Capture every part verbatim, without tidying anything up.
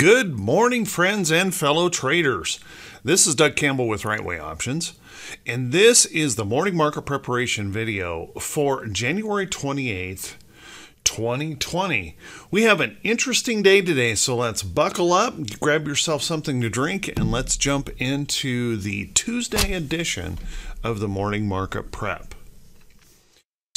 Good morning, friends and fellow traders. This is Doug Campbell with Right Way Options, and this is the morning market preparation video for January twenty-eighth, twenty twenty. We have an interesting day today, so let's buckle up, grab yourself something to drink, and let's jump into the Tuesday edition of the morning market prep.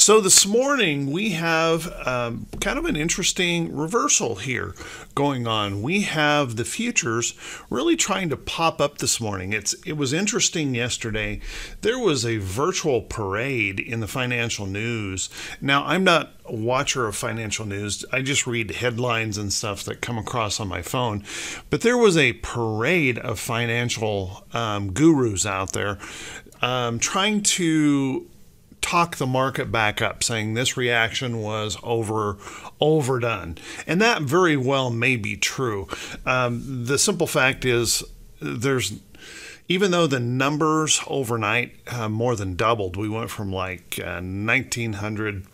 So this morning we have um, kind of an interesting reversal here going on. We have the futures really trying to pop up this morning. It's it was interesting yesterday. There was a virtual parade in the financial news. Now, I'm not a watcher of financial news. I just read headlines and stuff that come across on my phone. But there was a parade of financial um, gurus out there um, trying to talk the market back up, saying this reaction was over overdone, and that very well may be true. Um, the simple fact is, there's even though the numbers overnight uh, more than doubled, we went from like uh, nineteen hundred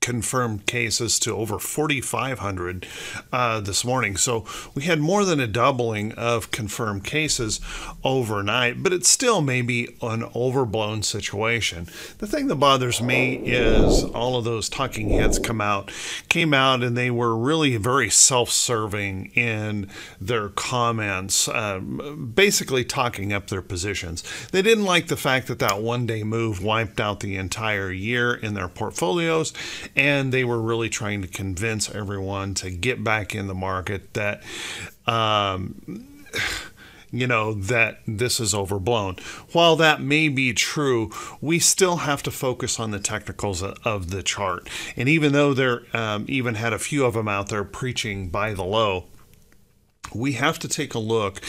confirmed cases to over forty-five hundred uh, this morning. So we had more than a doubling of confirmed cases overnight, but it still may be an overblown situation. The thing that bothers me is all of those talking heads come out, came out and they were really very self-serving in their comments, um, basically talking up their positions. They didn't like the fact that that one-day move wiped out the entire year in their portfolios, and they were really trying to convince everyone to get back in the market that, um, you know, that this is overblown. While that may be true, we still have to focus on the technicals of the chart. And even though there um, even had a few of them out there preaching buy the low, we have to take a look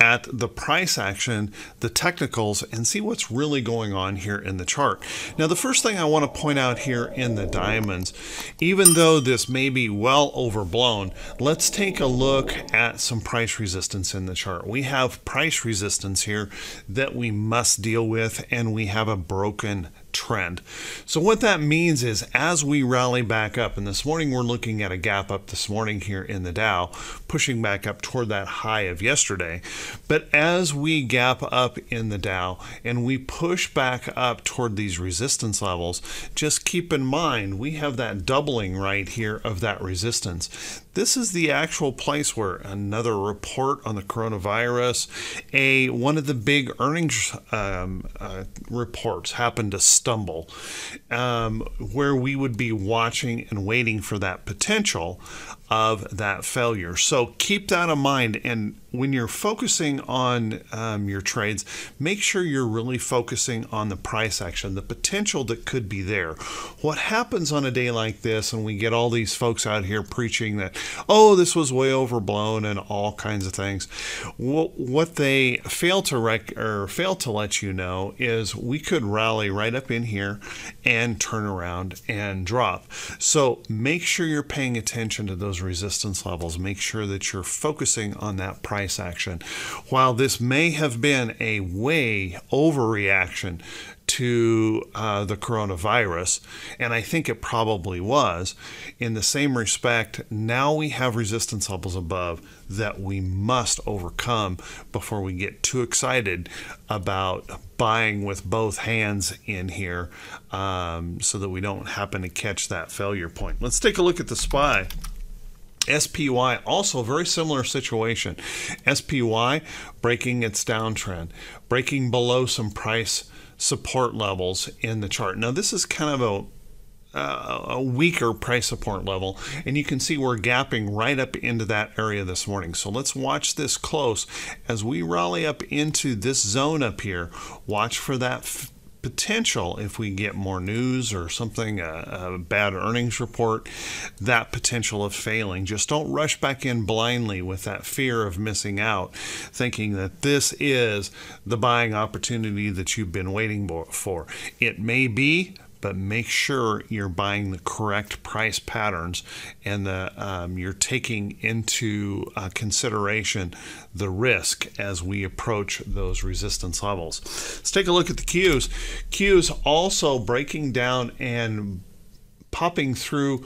at the price action, the technicals, and see what's really going on here in the chart. Now, the first thing I want to point out here in the diamonds, even though this may be well overblown, let's take a look at some price resistance in the chart. We have price resistance here that we must deal with, and we have a broken trend. So what that means is as we rally back up, and this morning we're looking at a gap up this morning here in the Dow, pushing back up toward that high of yesterday. But as we gap up in the Dow and we push back up toward these resistance levels, just keep in mind we have that doubling right here of that resistance. This is the actual place where another report on the coronavirus, a one of the big earnings um, uh, reports happened to stumble, um, where we would be watching and waiting for that potential of that failure. So keep that in mind. And when you're focusing on um, your trades, make sure you're really focusing on the price action, the potential that could be there. What happens on a day like this, and we get all these folks out here preaching that, oh, this was way overblown and all kinds of things. What they fail to rec or fail to let you know is we could rally right up in here and turn around and drop. So make sure you're paying attention to those resistance levels. Make sure that you're focusing on that price action. While this may have been a way overreaction to uh, the coronavirus, and I think it probably was, in the same respect, now we have resistance levels above that we must overcome before we get too excited about buying with both hands in here, um, so that we don't happen to catch that failure point. Let's take a look at the S P Y. S P Y, also very similar situation. S P Y breaking its downtrend, breaking below some price support levels in the chart. Now this is kind of a Uh, a weaker price support level, and you can see we're gapping right up into that area this morning. So let's watch this close as we rally up into this zone up here. Watch for that f potential. If we get more news or something, a, a bad earnings report, that potential of failing. Just don't rush back in blindly with that fear of missing out, thinking that this is the buying opportunity that you've been waiting for. It may be, but make sure you're buying the correct price patterns, and the, um, you're taking into uh, consideration the risk as we approach those resistance levels. Let's take a look at the Qs. Qs also breaking down and popping through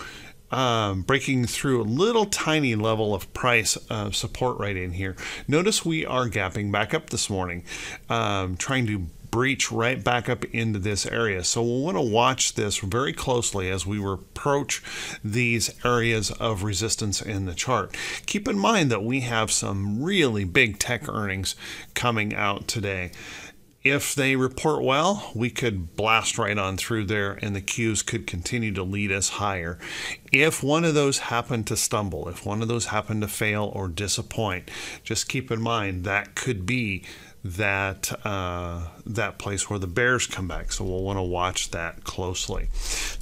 um, breaking through a little tiny level of price uh, support right in here. Notice we are gapping back up this morning, um, trying to breach right back up into this area. So we'll want to watch this very closely as we approach these areas of resistance in the chart. Keep in mind that we have some really big tech earnings coming out today. If they report well, we could blast right on through there and the cues could continue to lead us higher. If one of those happened to stumble, if one of those happened to fail or disappoint, just keep in mind that could be that uh, that place where the bears come back. So we'll want to watch that closely.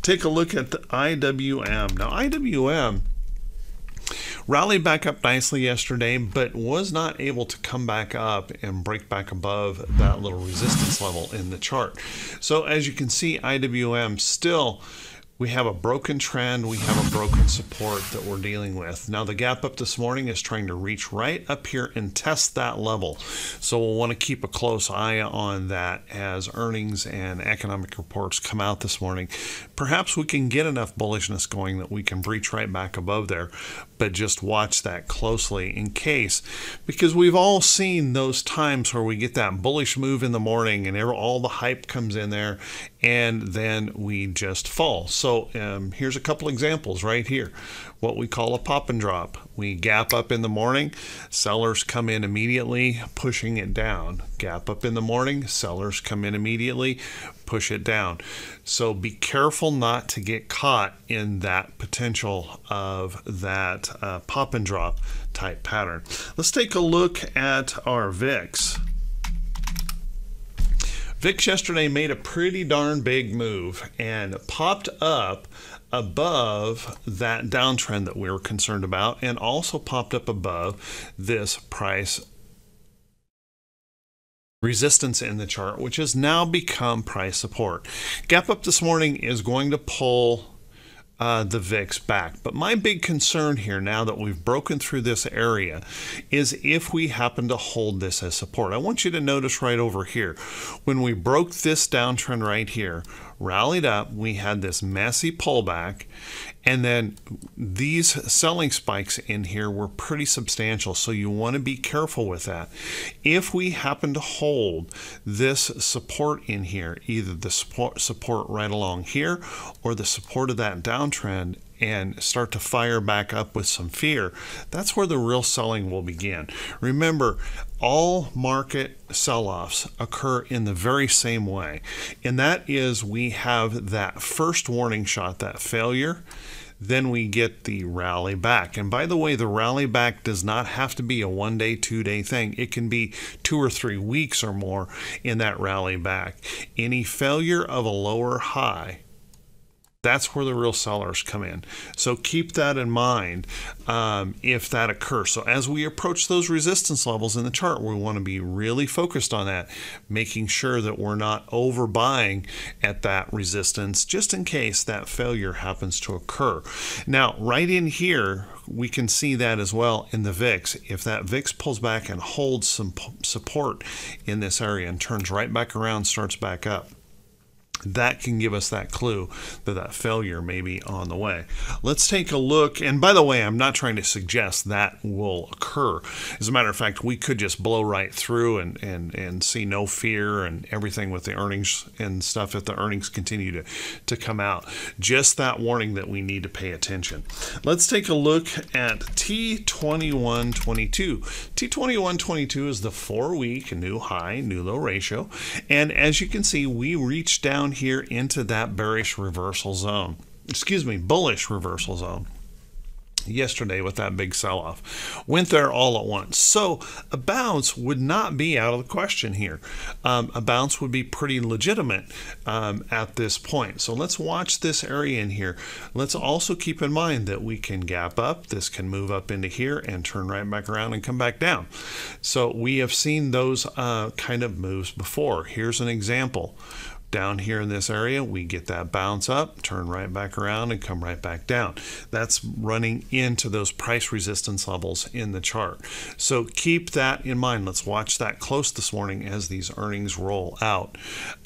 Take a look at the I W M. Now I W M rallied back up nicely yesterday, but was not able to come back up and break back above that little resistance level in the chart. So as you can see, I W M still, we have a broken trend, we have a broken support that we're dealing with. Now the gap up this morning is trying to reach right up here and test that level. So we'll want to keep a close eye on that as earnings and economic reports come out this morning. Perhaps we can get enough bullishness going that we can breach right back above there, but just watch that closely in case, because we've all seen those times where we get that bullish move in the morning and all the hype comes in there and then we just fall. So So um, here's a couple examples right here, what we call a pop and drop. We gap up in the morning, sellers come in immediately, pushing it down. Gap up in the morning, sellers come in immediately, push it down. So be careful not to get caught in that potential of that uh, pop and drop type pattern. Let's take a look at our V I X. V I X yesterday made a pretty darn big move and popped up above that downtrend that we were concerned about, and also popped up above this price resistance in the chart, which has now become price support. Gap up this morning is going to pull Uh, the V I X back. But my big concern here, now that we've broken through this area, is if we happen to hold this as support. I want you to notice right over here, when we broke this downtrend right here, rallied up, we had this messy pullback, and then these selling spikes in here were pretty substantial. So you want to be careful with that. If we happen to hold this support in here, either the support, support right along here or the support of that downtrend, and start to fire back up with some fear, that's where the real selling will begin. Remember, all market sell-offs occur in the very same way, and that is we have that first warning shot, that failure, then we get the rally back. And by the way, the rally back does not have to be a one day, two day thing. It can be two or three weeks or more in that rally back. Any failure of a lower high, that's where the real sellers come in. So keep that in mind um, if that occurs. So as we approach those resistance levels in the chart, we want to be really focused on that, making sure that we're not overbuying at that resistance, just in case that failure happens to occur. Now, right in here, we can see that as well in the V I X. If that V I X pulls back and holds some support in this area and turns right back around, starts back up, that can give us that clue that that failure may be on the way. Let's take a look. And by the way, I'm not trying to suggest that will occur. As a matter of fact, we could just blow right through and, and, and see no fear and everything with the earnings and stuff if the earnings continue to, to come out. Just that warning that we need to pay attention. Let's take a look at T twenty-one twenty-two. T twenty-one twenty-two is the four-week new high, new low ratio. And as you can see, we reached down here into that bearish reversal zone, excuse me, bullish reversal zone yesterday with that big sell-off. Went there all at once. So a bounce would not be out of the question here. Um, a bounce would be pretty legitimate um, at this point. So let's watch this area in here. Let's also keep in mind that we can gap up. This can move up into here and turn right back around and come back down. So we have seen those uh, kind of moves before. Here's an example. down here in this area, we get that bounce up, turn right back around, and come right back down. That's running into those price resistance levels in the chart. So keep that in mind. Let's watch that close this morning as these earnings roll out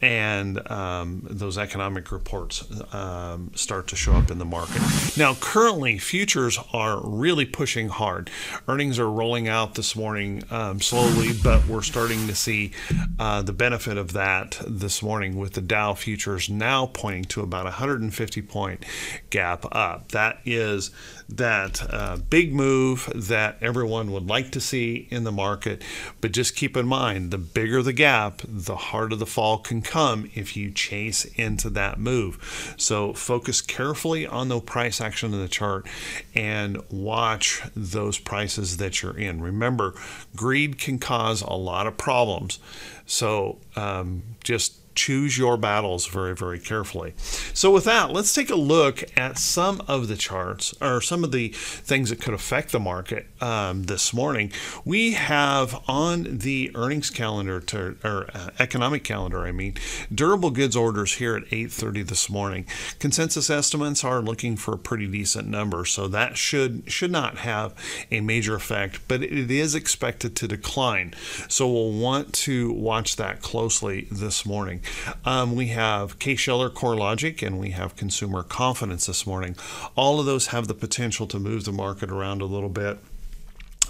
and um, those economic reports um, start to show up in the market. Now, currently, futures are really pushing hard. Earnings are rolling out this morning um, slowly, but we're starting to see uh, the benefit of that this morning, with the Dow futures now pointing to about a one hundred fifty point gap up. That is that uh, big move that everyone would like to see in the market, but just keep in mind, the bigger the gap, the harder the fall can come if you chase into that move. So focus carefully on the price action in the chart and watch those prices that you're in. Remember, greed can cause a lot of problems, so um, just choose your battles very, very carefully. So with that, let's take a look at some of the charts, or some of the things that could affect the market um, this morning. We have on the earnings calendar, to, or uh, economic calendar, I mean, durable goods orders here at eight thirty this morning. Consensus estimates are looking for a pretty decent number, so that should, should not have a major effect, but it is expected to decline. So we'll want to watch that closely this morning. Um, we have Case-Shiller CoreLogic, and we have consumer confidence this morning. All of those have the potential to move the market around a little bit,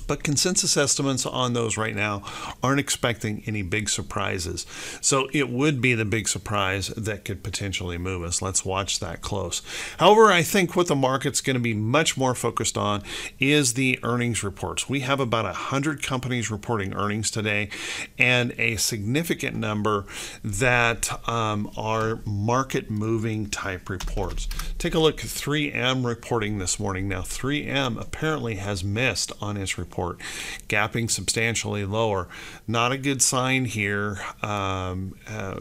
but consensus estimates on those right now aren't expecting any big surprises. So it would be the big surprise that could potentially move us. Let's watch that close. However, I think what the market's going to be much more focused on is the earnings reports. We have about one hundred companies reporting earnings today, and a significant number that um, are market-moving type reports. Take a look at three M reporting this morning. Now, three M apparently has missed on its report. Report, gapping substantially lower. Not a good sign here. Um, uh,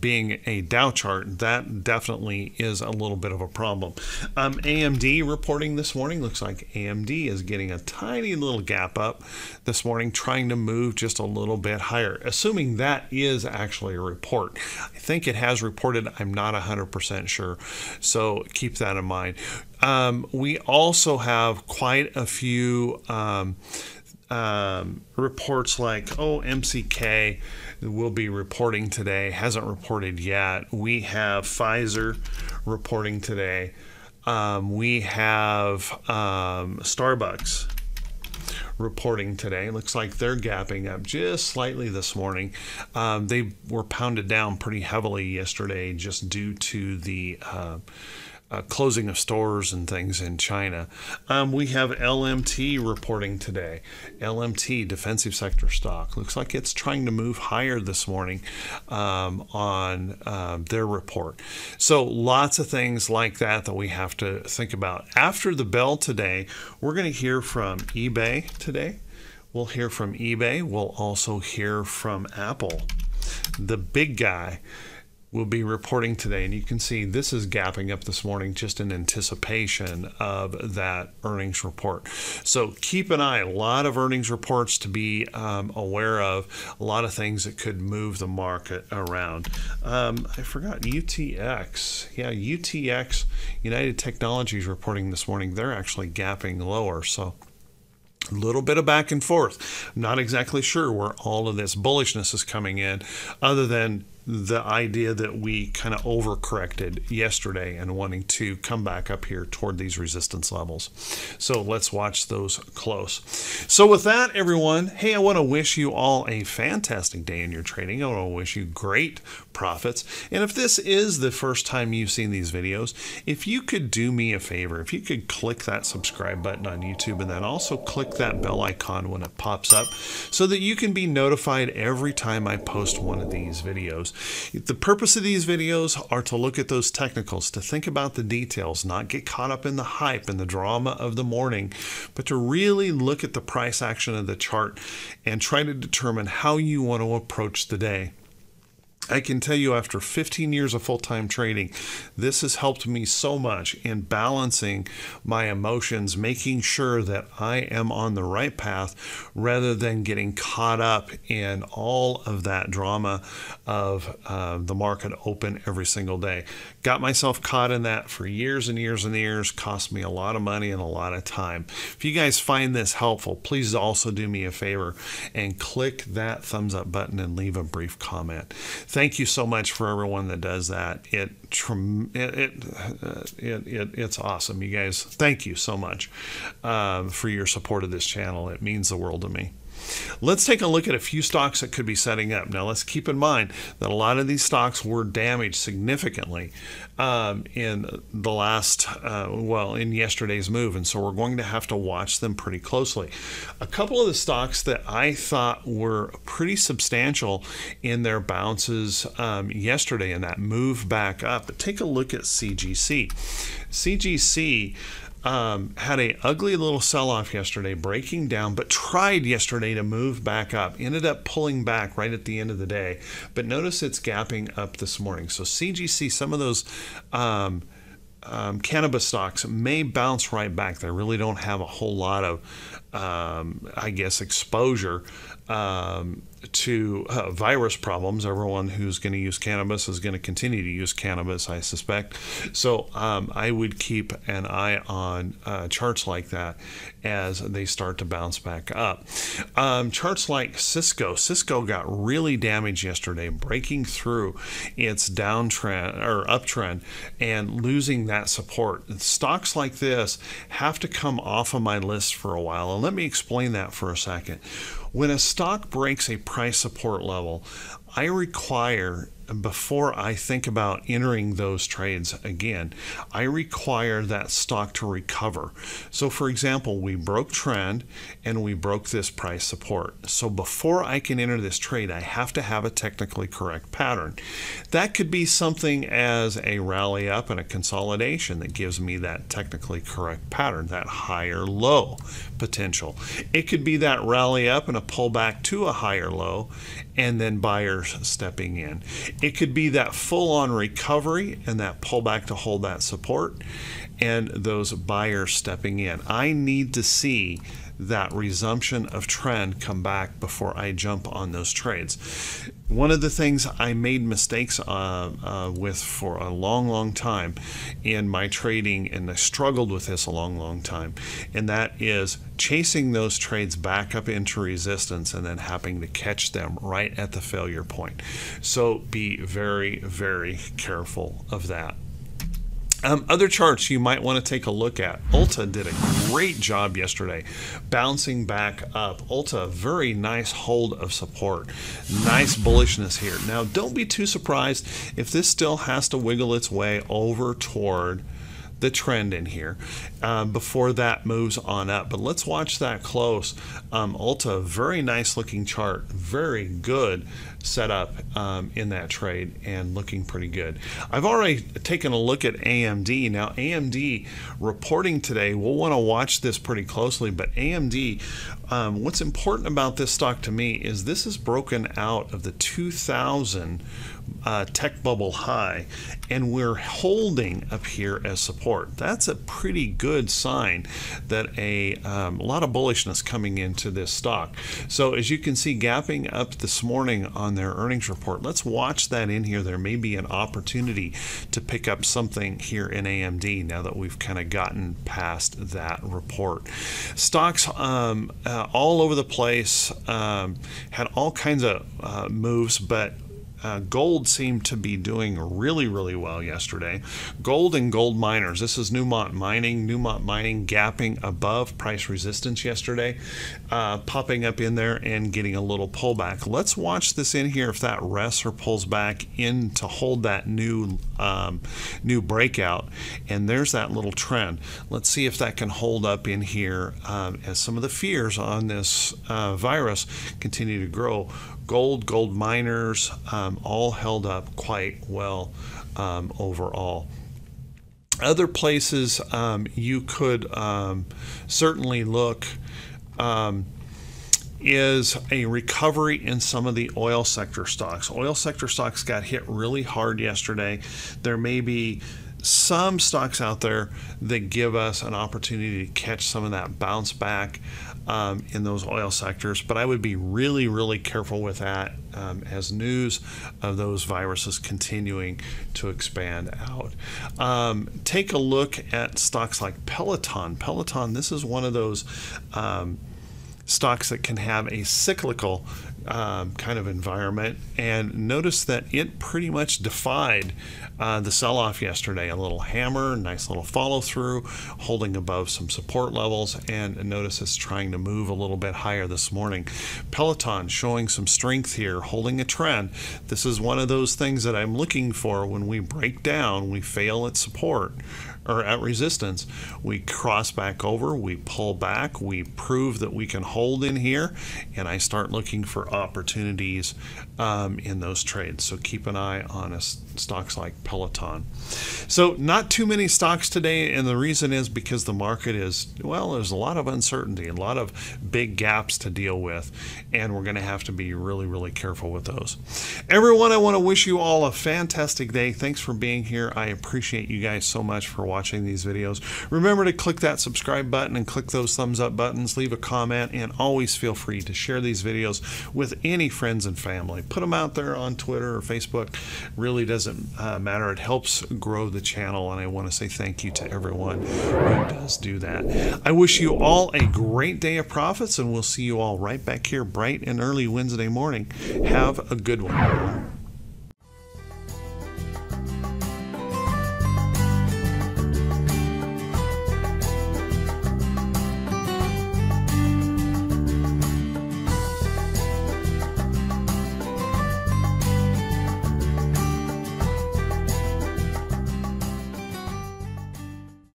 being a Dow chart, that definitely is a little bit of a problem. Um, A M D reporting this morning. Looks like A M D is getting a tiny little gap up this morning, trying to move just a little bit higher, assuming that is actually a report. I think it has reported. I'm not one hundred percent sure, so keep that in mind. Um, we also have quite a few um, um, reports like, oh, M C K will be reporting today, hasn't reported yet. We have Pfizer reporting today. Um, we have um, Starbucks reporting today. Looks like they're gapping up just slightly this morning. Um, they were pounded down pretty heavily yesterday just due to the uh, Uh, closing of stores and things in China. Um, we have L M T reporting today. L M T, defensive sector stock, looks like it's trying to move higher this morning um, on uh, their report. So lots of things like that that we have to think about. After the bell today, we're going to hear from eBay today. We'll hear from eBay. We'll also hear from Apple. The big guy will be reporting today, and you can see this is gapping up this morning just in anticipation of that earnings report. So keep an eye, a lot of earnings reports to be um, aware of, a lot of things that could move the market around. Um, I forgot U T X. Yeah, U T X, United Technologies reporting this morning. They're actually gapping lower, so a little bit of back and forth. I'm not exactly sure where all of this bullishness is coming in, other than the idea that we kind of overcorrected yesterday and wanting to come back up here toward these resistance levels. So let's watch those close. So with that, everyone, hey, I want to wish you all a fantastic day in your trading. I want to wish you great profits. And if this is the first time you've seen these videos, if you could do me a favor, if you could click that subscribe button on YouTube, and then also click that bell icon when it pops up, so that you can be notified every time I post one of these videos. The purpose of these videos are to look at those technicals, to think about the details, not get caught up in the hype and the drama of the morning, but to really look at the price action of the chart and try to determine how you want to approach the day. I can tell you after fifteen years of full-time trading, this has helped me so much in balancing my emotions, making sure that I am on the right path rather than getting caught up in all of that drama of uh, the market open every single day. Got myself caught in that for years and years and years, cost me a lot of money and a lot of time. If you guys find this helpful, please also do me a favor and click that thumbs up button and leave a brief comment. Thank you so much for everyone that does that. It it it, it it's awesome, you guys. Thank you so much uh, for your support of this channel. It means the world to me. Let's take a look at a few stocks that could be setting up. Now, let's keep in mind that a lot of these stocks were damaged significantly um, in the last, uh, well, in yesterday's move, and so we're going to have to watch them pretty closely. A couple of the stocks that I thought were pretty substantial in their bounces um, yesterday and that move back up. But take a look at C G C. C G C Um, had a ugly little sell-off yesterday, breaking down, but tried yesterday to move back up. Ended up pulling back right at the end of the day, but notice it's gapping up this morning. So C G C, some of those um, um, cannabis stocks may bounce right back. They really don't have a whole lot of, um, I guess, exposure um, to uh, virus problems. Everyone who's going to use cannabis is going to continue to use cannabis, I suspect. So um, I would keep an eye on uh, charts like that as they start to bounce back up. Um, charts like Cisco. Cisco got really damaged yesterday, breaking through its downtrend or uptrend and losing that support. And stocks like this have to come off of my list for a while, and let me explain that for a second. When a stock breaks a price support level, I require, before I think about entering those trades again, I require that stock to recover. So for example, we broke trend and we broke this price support. So before I can enter this trade, I have to have a technically correct pattern. That could be something as a rally up and a consolidation that gives me that technically correct pattern, that higher low potential. It could be that rally up and a pullback to a higher low and then buyers stepping in. It could be that full-on recovery and that pullback to hold that support and those buyers stepping in. I need to see that resumption of trend come back before I jump on those trades. One of the things I made mistakes uh, uh, with for a long, long time in my trading, and I struggled with this a long, long time, and that is chasing those trades back up into resistance and then having to catch them right at the failure point. So be very, very careful of that. Um, other charts you might want to take a look at. Ulta did a great job yesterday bouncing back up. Ulta, very nice hold of support. Nice bullishness here. Now, don't be too surprised if this still has to wiggle its way over toward the trend in here um, before that moves on up. But let's watch that close. Um, Ulta, very nice looking chart, very good setup um, in that trade and looking pretty good. I've already taken a look at A M D. Now, A M D reporting today, we'll want to watch this pretty closely, but A M D, um, what's important about this stock to me is this is broken out of the two thousand Uh, tech bubble high, and we're holding up here as support. That's a pretty good sign that a um, lot of bullishness coming into this stock. So as you can see, gapping up this morning on their earnings report, let's watch that in here. There may be an opportunity to pick up something here in A M D now that we've kind of gotten past that report. Stocks um, uh, all over the place, um, had all kinds of uh, moves, but Uh, gold seemed to be doing really, really well yesterday. Gold and gold miners. This is Newmont Mining. Newmont Mining gapping above price resistance yesterday, uh, popping up in there and getting a little pullback. Let's watch this in here if that rests or pulls back in to hold that new um, new breakout. And there's that little trend. Let's see if that can hold up in here um, as some of the fears on this uh, virus continue to grow. Gold, gold miners, um, all held up quite well um, overall. Other places um, you could um, certainly look. Um, is a recovery in some of the oil sector stocks. Oil sector stocks got hit really hard yesterday. There may be some stocks out there that give us an opportunity to catch some of that bounce back um, in those oil sectors, but I would be really, really careful with that um, as news of those viruses continuing to expand out. Um, take a look at stocks like Peloton. Peloton, this is one of those um, stocks that can have a cyclical um, kind of environment, and notice that it pretty much defied uh, the sell-off yesterday. A little hammer, nice little follow-through, holding above some support levels, and notice it's trying to move a little bit higher this morning. Peloton showing some strength here, holding a trend. This is one of those things that I'm looking for. When we break down, we fail at support or at resistance, we cross back over, we pull back, we prove that we can hold in here, and I start looking for opportunities um, in those trades. So keep an eye on a, stocks like Peloton. So not too many stocks today, and the reason is because the market is, well, there's a lot of uncertainty, a lot of big gaps to deal with, and we're gonna have to be really, really careful with those. Everyone, I wanna wish you all a fantastic day. Thanks for being here. I appreciate you guys so much for watching. Watching these videos. Remember to click that subscribe button and click those thumbs up buttons, leave a comment, and always feel free to share these videos with any friends and family. Put them out there on Twitter or Facebook. Really doesn't uh, matter. It helps grow the channel, and I want to say thank you to everyone who does do that. I wish you all a great day of profits, and we'll see you all right back here bright and early Wednesday morning. Have a good one.